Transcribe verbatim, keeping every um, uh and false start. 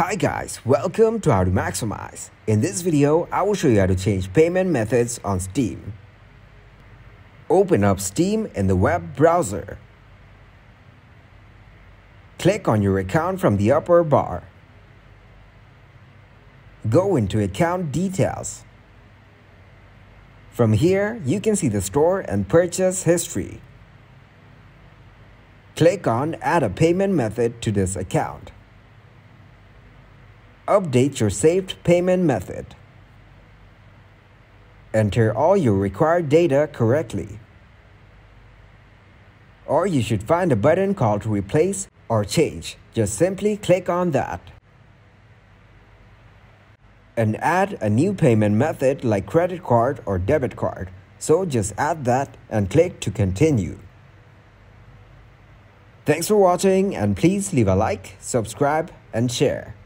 Hi guys, welcome to How to Maximize. In this video, I will show you how to change payment methods on Steam. Open up Steam in the web browser. Click on your account from the upper bar. Go into Account Details. From here, you can see the store and purchase history. Click on Add a Payment Method to this account. Update your saved payment method. Enter all your required data correctly. Or you should find a button called Replace or Change. Just simply click on that. And add a new payment method like credit card or debit card. So just add that and click to continue. Thanks for watching, and please leave a like, subscribe and share.